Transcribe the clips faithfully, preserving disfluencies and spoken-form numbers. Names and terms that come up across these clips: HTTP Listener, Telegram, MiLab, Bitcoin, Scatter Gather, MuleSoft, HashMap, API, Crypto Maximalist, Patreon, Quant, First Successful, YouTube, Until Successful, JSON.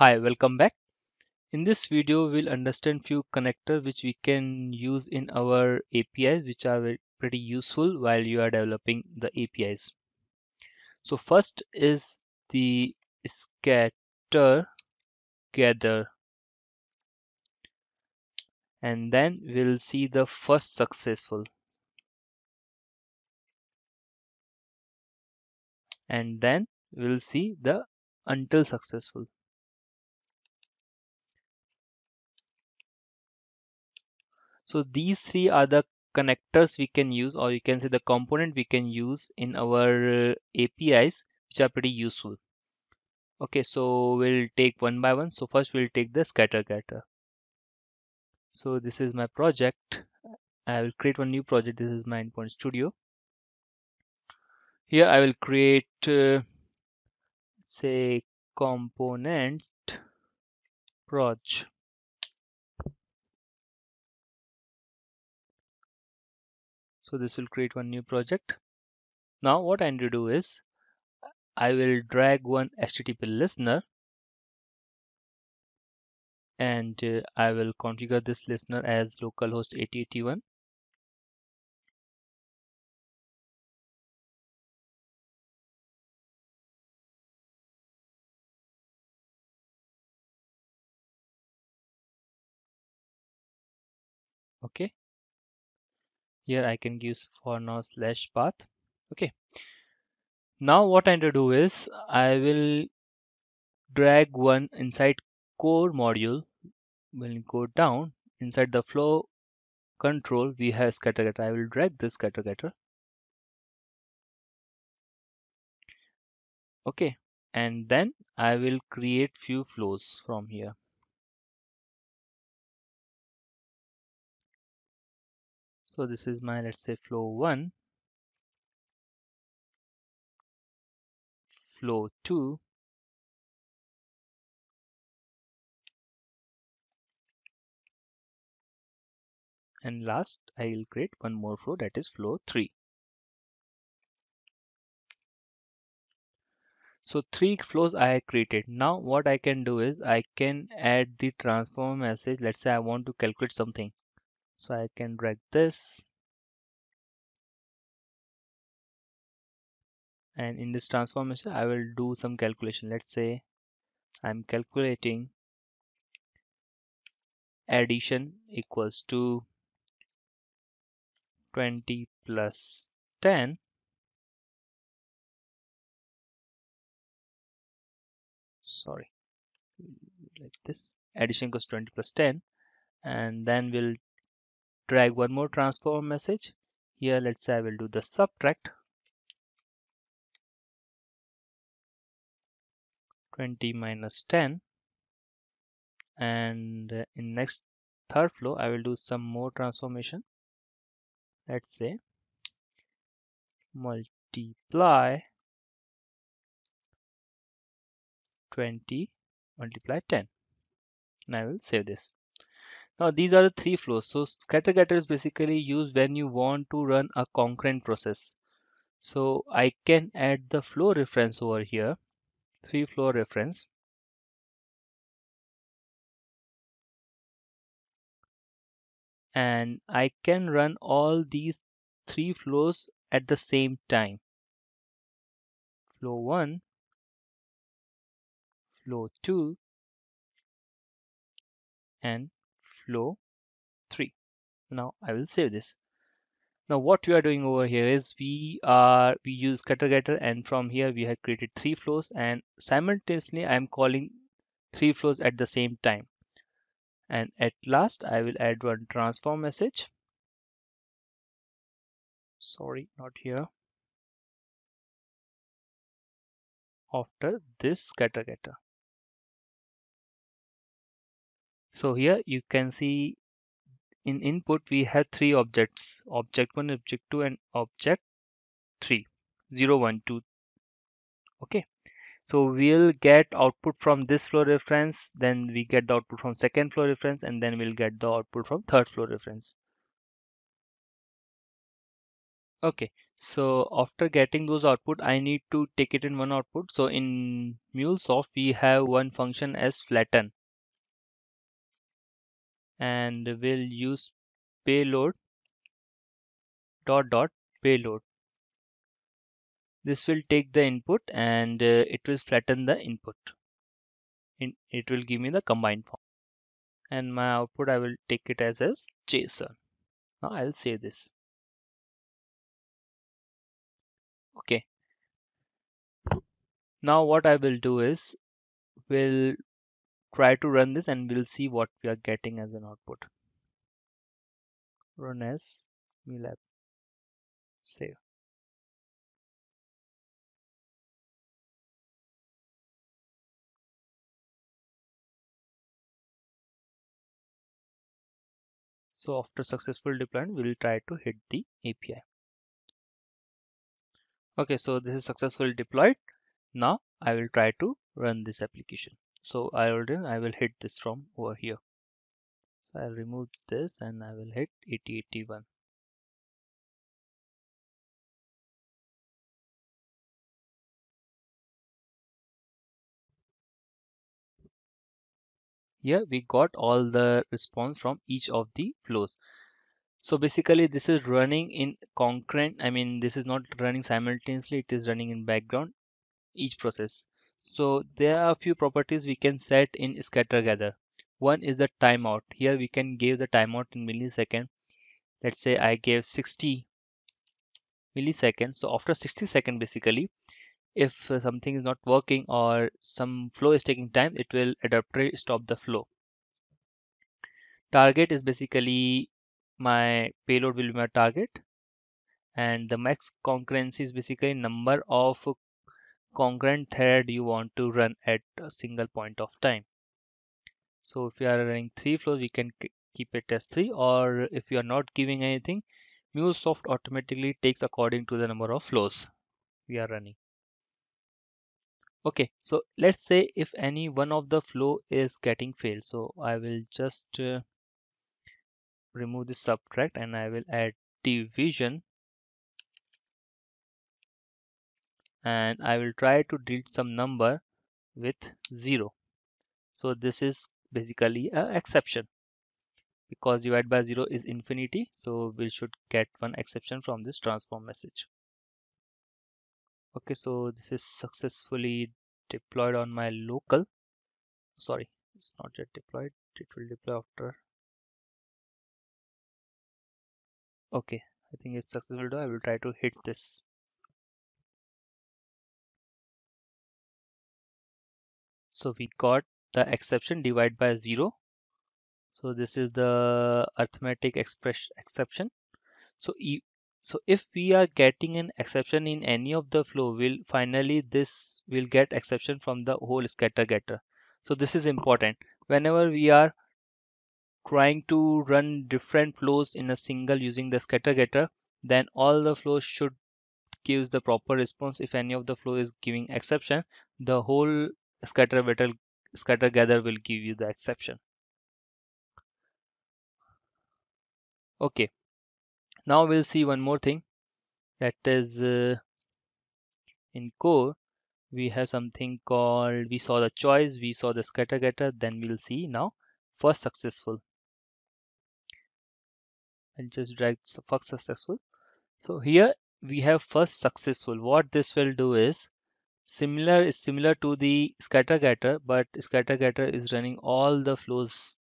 Hi, welcome back. In this video, we'll understand few connectors which we can use in our A P Is, which are pretty useful while you are developing the A P Is. So first is the Scatter Gather. And then we'll see the first successful. And then we'll see the until successful. So these three are the connectors we can use, or you can say the component we can use in our A P Is, which are pretty useful. Okay, so we'll take one by one. So first we'll take the Scatter Gather. So this is my project. I will create one new project. This is my endpoint studio. Here I will create, uh, say, component proj. So this will create one new project. Now what I need to do is, I will drag one H T T P listener and uh, I will configure this listener as localhost eighty eighty-one. Okay. Here I can use for now slash path. Okay. Now what I need to do is I will drag one inside core module. When go down inside the flow control, we have Scatter Gather. I will drag this Scatter Gather. Okay. And then I will create few flows from here. So this is my, let's say, flow one, flow two, and last I will create one more flow, that is flow three. So three flows I have created. Now what I can do is I can add the transform message. Let's say I want to calculate something. So I can drag this, and in this transformation I will do some calculation. Let's say I'm calculating addition equals to twenty plus ten sorry like this addition equals twenty plus ten, and then we'll drag one more transform message. Here let's say I will do the subtract. twenty minus ten. And in next third flow I will do some more transformation. Let's say multiply twenty multiply ten. And I will save this. Now these are the three flows. So Scatter Gather is basically used when you want to run a concurrent process. So I can add the flow reference over here, three flow reference. And I can run all these three flows at the same time. Flow one, flow two, and flow three. Now I will save this. Now what we are doing over here is we are we use Scatter Gather, and from here we have created three flows, and simultaneously I am calling three flows at the same time. And at last I will add one transform message. Sorry, not here. After this Scatter Gather. So here you can see in input we have three objects, object one, object two, and object three, zero, one, two. Okay, so we'll get output from this flow reference, then we get the output from second flow reference, and then we'll get the output from third flow reference. Okay, So after getting those output, I need to take it in one output. So in MuleSoft, we have one function as flatten, and we'll use payload dot dot payload. This will take the input and uh, it will flatten the input. In, it will give me the combined form. And my output, I will take it as as JSON. Now I'll save this. Okay. Now what I will do is, we'll try to run this and we'll see what we are getting as an output. Run as MiLab. Save. So after successful deployment, we'll try to hit the A P I. Okay, so this is successfully deployed. Now I will try to run this application. So I already I will hit this from over here. So I'll remove this and I will hit eighty eighty-one. Here we got all the response from each of the flows. So basically this is running in concurrent, I mean this is not running simultaneously, it is running in background, each process. So there are a few properties we can set in Scatter Gather. One is the timeout. Here we can give the timeout in millisecond. Let's say I gave sixty milliseconds. So after sixty seconds basically, if something is not working or some flow is taking time, it will arbitrarily stop the flow. Target is basically my payload will be my target, and the max concurrency is basically number of concurrent thread you want to run at a single point of time. So if you are running three flows, we can keep it as three, or if you are not giving anything, MuleSoft automatically takes according to the number of flows we are running. Okay, so let's say if any one of the flow is getting failed, so I will just uh, remove the subtract and I will add division, and I will try to delete some number with zero. So this is basically an exception, because divided by zero is infinity, so we should get one exception from this transform message. Okay, so this is successfully deployed on my local. Sorry, it's not yet deployed, it will deploy after. Okay, I think it's successful. I will try to hit this. So we got the exception divided by zero. So this is the arithmetic expression exception. So e so if we are getting an exception in any of the flow, will finally this will get exception from the whole Scatter Gather. So this is important. Whenever we are trying to run different flows in a single using the Scatter Gather, then all the flows should give the proper response. If any of the flow is giving exception, the whole Scatter Gather, Scatter Gather will give you the exception. Okay, now we'll see one more thing, that is uh, in core we have something called, we saw the choice, we saw the Scatter Gather, then we'll see now first successful. I'll just drag first successful. So here we have first successful. What this will do is similar is similar to the Scatter Gather, but Scatter Gather is running all the flows,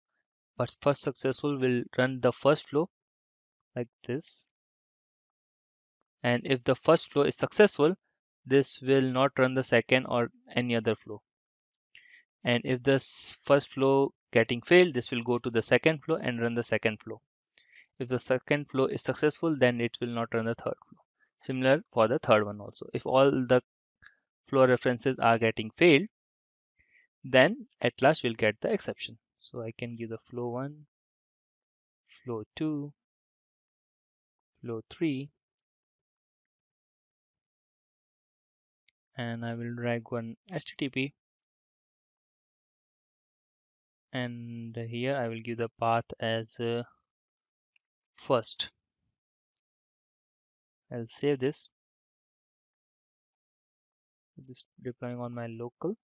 but first successful will run the first flow like this. And if the first flow is successful, this will not run the second or any other flow. And if the first flow getting failed, this will go to the second flow and run the second flow. If the second flow is successful, then it will not run the third flow. Similar for the third one also. If all the flow references are getting failed, then at last we'll get the exception. So I can give the flow one, flow two, flow three, and I will drag one H T T P, and here I will give the path as uh, first. I'll save this. this deploying on my local.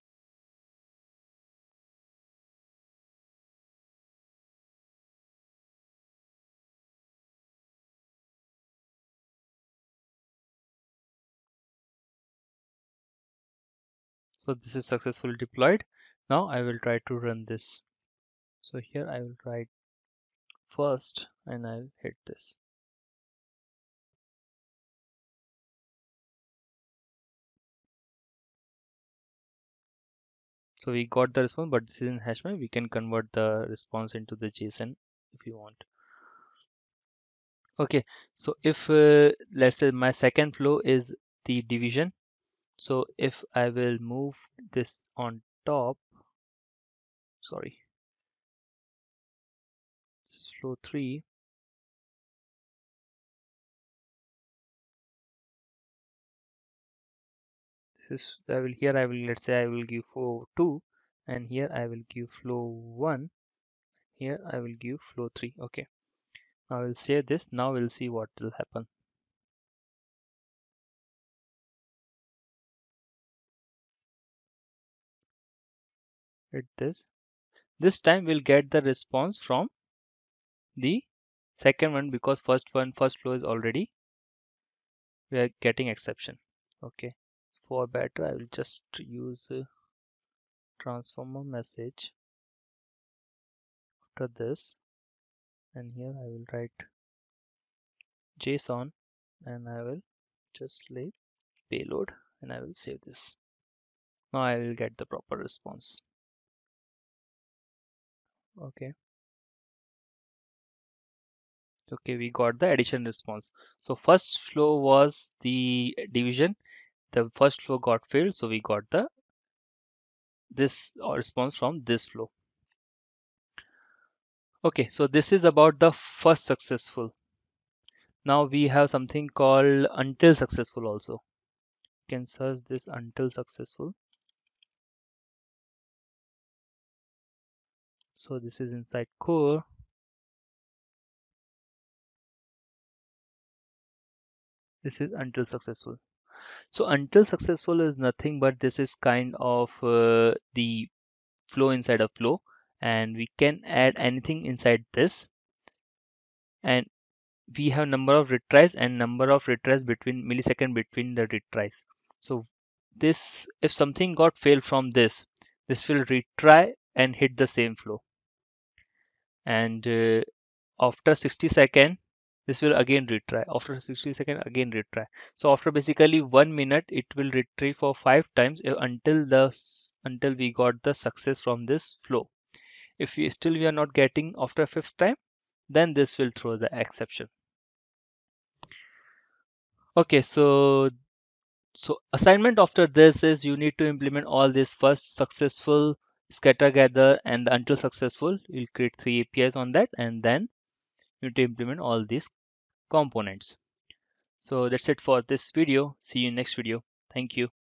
So this is successfully deployed. Now I will try to run this. So here I will write first and I'll hit this. So we got the response, but this is in HashMap. We can convert the response into the JSON if you want. Okay, so if uh, let's say my second flow is the division. So if I will move this on top, sorry, flow three. This is I will here I will let's say I will give flow two, and here I will give flow one. Here I will give flow three. Okay. Now I will save this. Now we'll see what will happen. Hit this. This time we'll get the response from the second one, because first one first flow is already we are getting exception. Okay, for better I will just use uh, transformer message after this, and here I will write JSON and I will just leave payload and I will save this. Now I will get the proper response. Okay. Okay, we got the addition response. So first flow was the division. The first flow got failed, so we got the this response from this flow. Okay, so this is about the first successful. Now we have something called until successful also. You can search this until successful. So this is inside core. This is until successful. So until successful is nothing but this is kind of uh, the flow inside a flow, and we can add anything inside this, and we have number of retries and number of retries between millisecond between the retries. So this, if something got failed from this, this will retry and hit the same flow, and uh, after sixty seconds this will again retry, after sixty seconds again retry. So after basically one minute it will retry for five times until the until we got the success from this flow. If we still we are not getting after fifth time, then this will throw the exception. Okay, so so assignment after this is you need to implement all this first successful, scatter gather and the until successful. You'll create three A P Is on that, and then to implement all these components. So that's it for this video. See you in next video. Thank you.